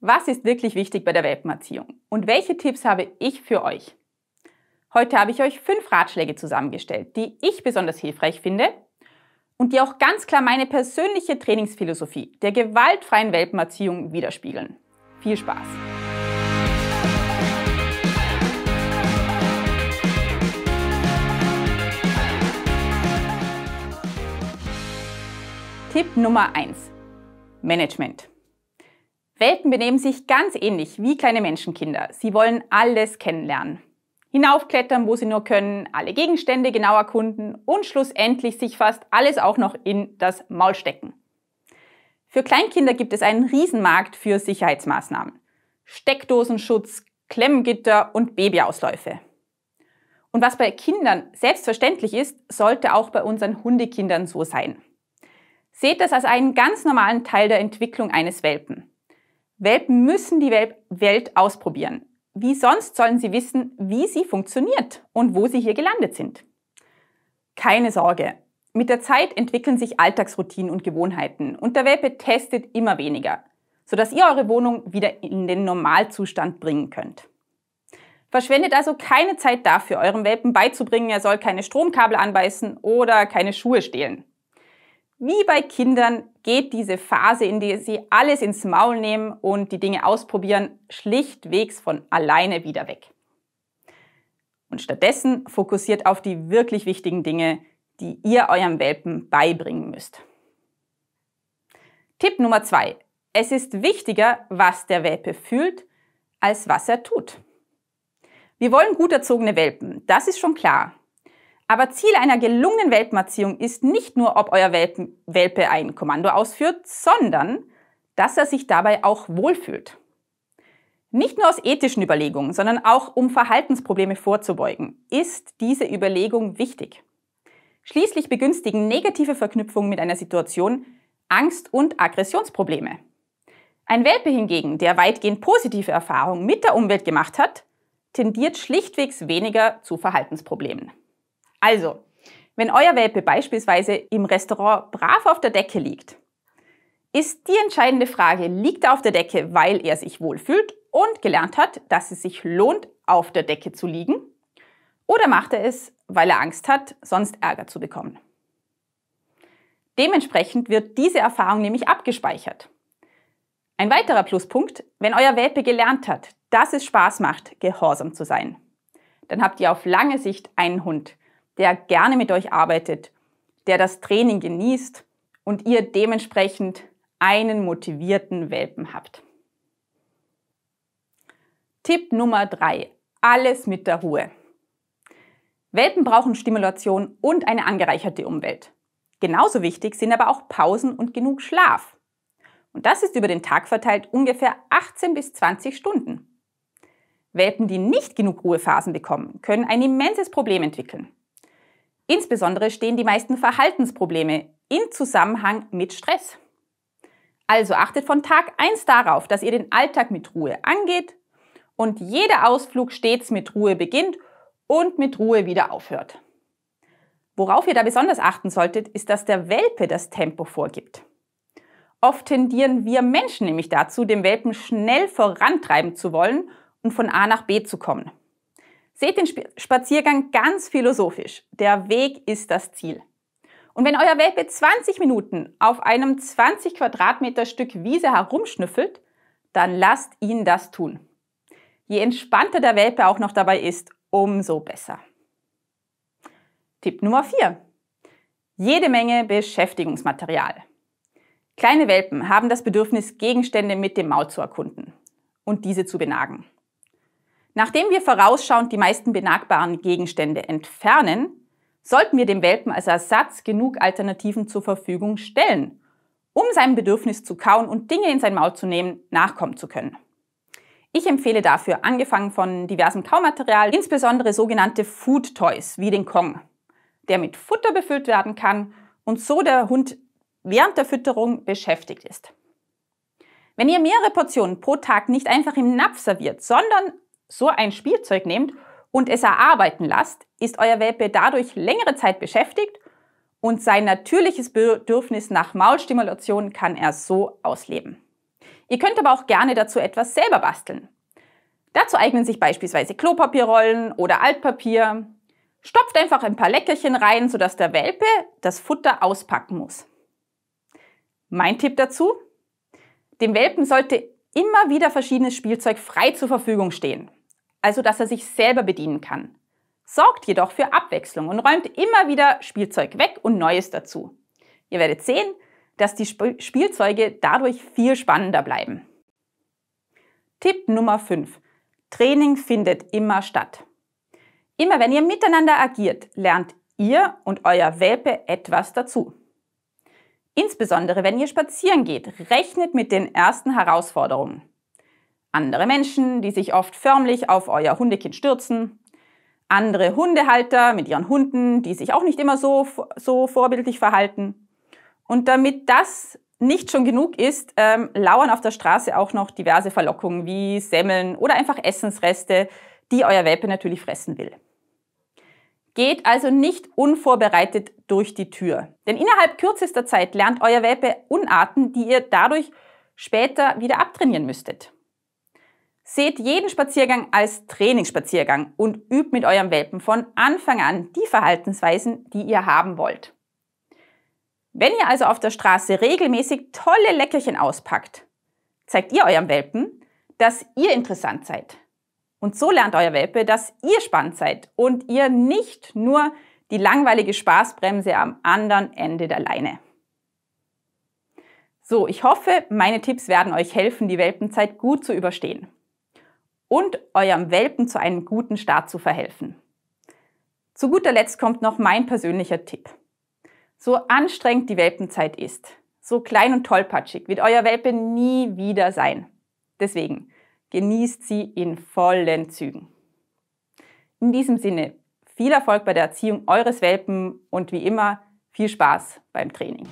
Was ist wirklich wichtig bei der Welpenerziehung und welche Tipps habe ich für euch? Heute habe ich euch 5 Ratschläge zusammengestellt, die ich besonders hilfreich finde und die auch ganz klar meine persönliche Trainingsphilosophie der gewaltfreien Welpenerziehung widerspiegeln. Viel Spaß! Tipp Nummer 1: Management. Welpen benehmen sich ganz ähnlich wie kleine Menschenkinder. Sie wollen alles kennenlernen. Hinaufklettern, wo sie nur können, alle Gegenstände genau erkunden und schlussendlich sich fast alles auch noch in das Maul stecken. Für Kleinkinder gibt es einen Riesenmarkt für Sicherheitsmaßnahmen. Steckdosenschutz, Klemmgitter und Babyausläufe. Und was bei Kindern selbstverständlich ist, sollte auch bei unseren Hundekindern so sein. Seht das als einen ganz normalen Teil der Entwicklung eines Welpen. Welpen müssen die Welt ausprobieren. Wie sonst sollen sie wissen, wie sie funktioniert und wo sie hier gelandet sind? Keine Sorge, mit der Zeit entwickeln sich Alltagsroutinen und Gewohnheiten und der Welpe testet immer weniger, sodass ihr eure Wohnung wieder in den Normalzustand bringen könnt. Verschwendet also keine Zeit dafür, eurem Welpen beizubringen, er soll keine Stromkabel anbeißen oder keine Schuhe stehlen. Wie bei Kindern geht diese Phase, in der sie alles ins Maul nehmen und die Dinge ausprobieren, schlichtwegs von alleine wieder weg. Und stattdessen fokussiert auf die wirklich wichtigen Dinge, die ihr eurem Welpen beibringen müsst. Tipp Nummer 2: Es ist wichtiger, was der Welpe fühlt, als was er tut. Wir wollen gut erzogene Welpen, das ist schon klar. Aber Ziel einer gelungenen Welpenerziehung ist nicht nur, ob euer Welpe ein Kommando ausführt, sondern, dass er sich dabei auch wohlfühlt. Nicht nur aus ethischen Überlegungen, sondern auch um Verhaltensprobleme vorzubeugen, ist diese Überlegung wichtig. Schließlich begünstigen negative Verknüpfungen mit einer Situation Angst- und Aggressionsprobleme. Ein Welpe hingegen, der weitgehend positive Erfahrungen mit der Umwelt gemacht hat, tendiert schlichtwegs weniger zu Verhaltensproblemen. Also, wenn euer Welpe beispielsweise im Restaurant brav auf der Decke liegt, ist die entscheidende Frage, liegt er auf der Decke, weil er sich wohlfühlt und gelernt hat, dass es sich lohnt, auf der Decke zu liegen? Oder macht er es, weil er Angst hat, sonst Ärger zu bekommen? Dementsprechend wird diese Erfahrung nämlich abgespeichert. Ein weiterer Pluspunkt, wenn euer Welpe gelernt hat, dass es Spaß macht, gehorsam zu sein, dann habt ihr auf lange Sicht einen Hund, der gerne mit euch arbeitet, der das Training genießt und ihr dementsprechend einen motivierten Welpen habt. Tipp Nummer 3: Alles mit der Ruhe. Welpen brauchen Stimulation und eine angereicherte Umwelt. Genauso wichtig sind aber auch Pausen und genug Schlaf. Und das ist über den Tag verteilt ungefähr 18 bis 20 Stunden. Welpen, die nicht genug Ruhephasen bekommen, können ein immenses Problem entwickeln. Insbesondere stehen die meisten Verhaltensprobleme in Zusammenhang mit Stress. Also achtet von Tag 1 darauf, dass ihr den Alltag mit Ruhe angeht und jeder Ausflug stets mit Ruhe beginnt und mit Ruhe wieder aufhört. Worauf ihr da besonders achten solltet, ist, dass der Welpe das Tempo vorgibt. Oft tendieren wir Menschen nämlich dazu, den Welpen schnell vorantreiben zu wollen und von A nach B zu kommen. Seht den Spaziergang ganz philosophisch. Der Weg ist das Ziel. Und wenn euer Welpe 20 Minuten auf einem 20 Quadratmeter Stück Wiese herumschnüffelt, dann lasst ihn das tun. Je entspannter der Welpe auch noch dabei ist, umso besser. Tipp Nummer 4: Jede Menge Beschäftigungsmaterial. Kleine Welpen haben das Bedürfnis, Gegenstände mit dem Maul zu erkunden und diese zu benagen. Nachdem wir vorausschauend die meisten benagbaren Gegenstände entfernen, sollten wir dem Welpen als Ersatz genug Alternativen zur Verfügung stellen, um seinem Bedürfnis zu kauen und Dinge in sein Maul zu nehmen, nachkommen zu können. Ich empfehle dafür, angefangen von diversem Kaumaterial, insbesondere sogenannte Food Toys wie den Kong, der mit Futter befüllt werden kann und so der Hund während der Fütterung beschäftigt ist. Wenn ihr mehrere Portionen pro Tag nicht einfach im Napf serviert, sondern so ein Spielzeug nehmt und es erarbeiten lasst, ist euer Welpe dadurch längere Zeit beschäftigt und sein natürliches Bedürfnis nach Maulstimulation kann er so ausleben. Ihr könnt aber auch gerne dazu etwas selber basteln. Dazu eignen sich beispielsweise Klopapierrollen oder Altpapier. Stopft einfach ein paar Leckerchen rein, sodass der Welpe das Futter auspacken muss. Mein Tipp dazu? Dem Welpen sollte immer wieder verschiedenes Spielzeug frei zur Verfügung stehen, also dass er sich selber bedienen kann. Sorgt jedoch für Abwechslung und räumt immer wieder Spielzeug weg und Neues dazu. Ihr werdet sehen, dass die Spielzeuge dadurch viel spannender bleiben. Tipp Nummer 5. Training findet immer statt. Immer wenn ihr miteinander agiert, lernt ihr und euer Welpe etwas dazu. Insbesondere wenn ihr spazieren geht, rechnet mit den ersten Herausforderungen. Andere Menschen, die sich oft förmlich auf euer Hundekind stürzen. Andere Hundehalter mit ihren Hunden, die sich auch nicht immer so vorbildlich verhalten. Und damit das nicht schon genug ist, lauern auf der Straße auch noch diverse Verlockungen wie Semmeln oder einfach Essensreste, die euer Welpe natürlich fressen will. Geht also nicht unvorbereitet durch die Tür, denn innerhalb kürzester Zeit lernt euer Welpe Unarten, die ihr dadurch später wieder abtrainieren müsstet. Seht jeden Spaziergang als Trainingsspaziergang und übt mit eurem Welpen von Anfang an die Verhaltensweisen, die ihr haben wollt. Wenn ihr also auf der Straße regelmäßig tolle Leckerchen auspackt, zeigt ihr eurem Welpen, dass ihr interessant seid. Und so lernt euer Welpe, dass ihr spannend seid und ihr nicht nur die langweilige Spaßbremse am anderen Ende der Leine. So, ich hoffe, meine Tipps werden euch helfen, die Welpenzeit gut zu überstehen und eurem Welpen zu einem guten Start zu verhelfen. Zu guter Letzt kommt noch mein persönlicher Tipp. So anstrengend die Welpenzeit ist, so klein und tollpatschig wird euer Welpe nie wieder sein. Deswegen genießt sie in vollen Zügen. In diesem Sinne, viel Erfolg bei der Erziehung eures Welpen und wie immer viel Spaß beim Training.